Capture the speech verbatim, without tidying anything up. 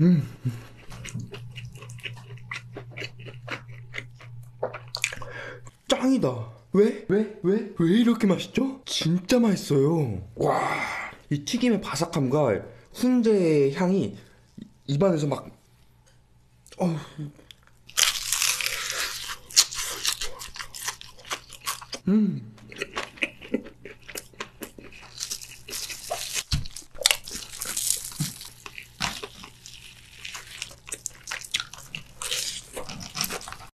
음. 짱이다. 왜? 왜? 왜? 왜 이렇게 맛있죠? 진짜 맛있어요. 와, 이 튀김의 바삭함과 훈제의 향이 입안에서 막 어우. 음.